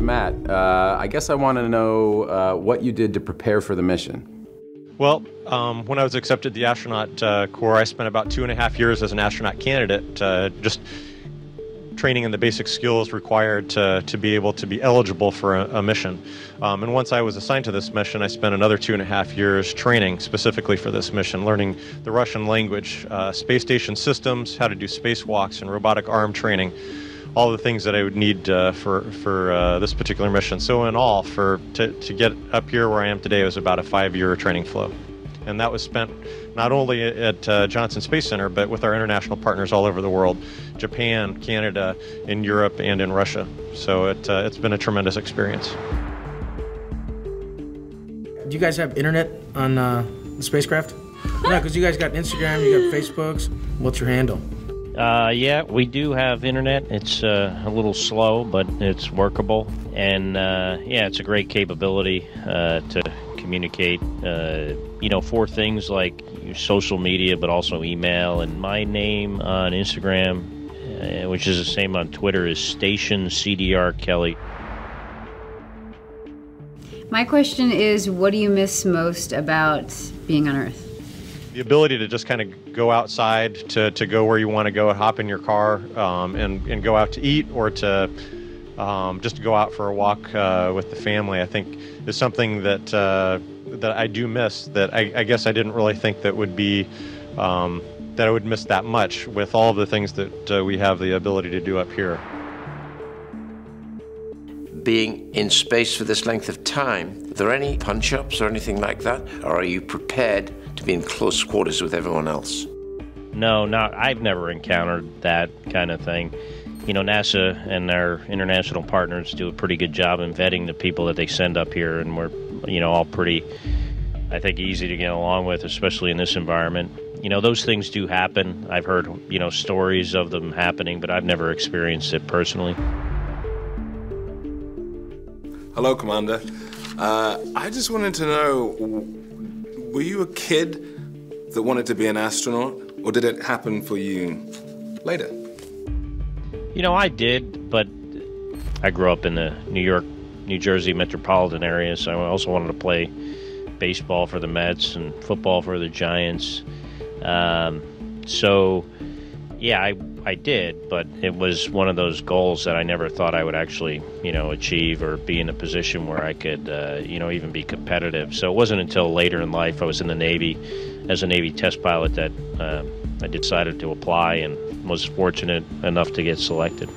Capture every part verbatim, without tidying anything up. It's Matt. Uh, I guess I want to know uh, what you did to prepare for the mission. Well, um, when I was accepted the astronaut uh, corps, I spent about two and a half years as an astronaut candidate, uh, just training in the basic skills required to, to be able to be eligible for a, a mission. Um, and once I was assigned to this mission, I spent another two and a half years training specifically for this mission, learning the Russian language, uh, space station systems, how to do spacewalks, and robotic arm training. All the things that I would need uh, for for uh, this particular mission. So in all, for to, to get up here where I am today, it was about a five-year training flow, and that was spent not only at uh, Johnson Space Center, but with our international partners all over the world, Japan, Canada, in Europe, and in Russia. So it uh, it's been a tremendous experience. Do you guys have internet on uh, the spacecraft? No, because you guys got Instagram, you got Facebooks. What's your handle? Uh, yeah, we do have internet. It's uh, a little slow, but it's workable. And uh, yeah, it's a great capability uh, to communicate, uh, you know, for things like social media, but also email. And my name on Instagram, uh, which is the same on Twitter, is station C D R Kelly. My question is, what do you miss most about being on Earth? The ability to just kind of go outside, to, to go where you want to go, hop in your car, um, and, and go out to eat, or to um, just go out for a walk uh, with the family, I think is something that, uh, that I do miss, that I, I guess I didn't really think that would be, um, that I would miss that much with all of the things that uh, we have the ability to do up here. Being in space for this length of time, are there any punch-ups or anything like that? Or are you prepared to be in close quarters with everyone else? No, not, I've never encountered that kind of thing. You know, NASA and our international partners do a pretty good job in vetting the people that they send up here, and we're, you know, all pretty, I think, easy to get along with, especially in this environment. You know, those things do happen. I've heard, you know, stories of them happening, but I've never experienced it personally. Hello, Commander. Uh, I just wanted to know, were you a kid that wanted to be an astronaut, or did it happen for you later? You know, I did, but I grew up in the New York, New Jersey metropolitan area, so I also wanted to play baseball for the Mets and football for the Giants. Um, so, yeah, I I did, but it was one of those goals that I never thought I would actually, you know, achieve or be in a position where I could, uh, you know, even be competitive. So it wasn't until later in life, I was in the Navy as a Navy test pilot, that uh, I decided to apply and was fortunate enough to get selected.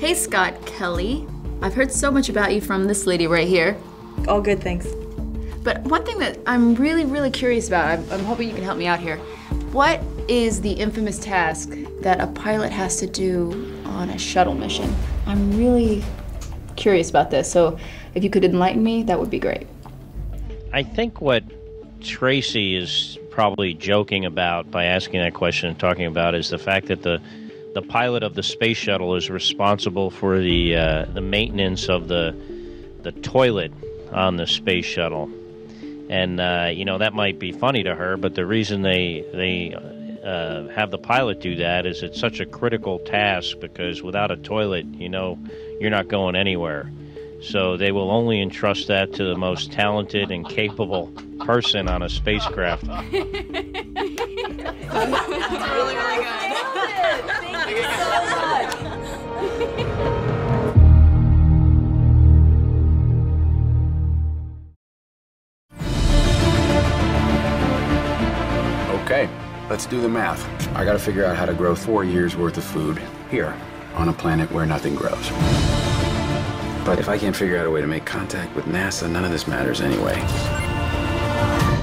Hey, Scott Kelly. I've heard so much about you from this lady right here. All good, thanks. But one thing that I'm really, really curious about, I'm, I'm hoping you can help me out here. What is the infamous task that a pilot has to do on a shuttle mission? I'm really curious about this, so if you could enlighten me, that would be great. I think what Tracy is probably joking about by asking that question and talking about is the fact that the, the pilot of the space shuttle is responsible for the, uh, the maintenance of the, the toilet on the space shuttle. And, uh, you know, that might be funny to her, but the reason they, they uh, have the pilot do that is it's such a critical task, because without a toilet, you know, you're not going anywhere. So they will only entrust that to the most talented and capable person on a spacecraft. That's really, really good. Thank you so much. Okay, let's do the math. I gotta figure out how to grow four years worth of food here on a planet where nothing grows. But if I can't figure out a way to make contact with NASA, none of this matters anyway.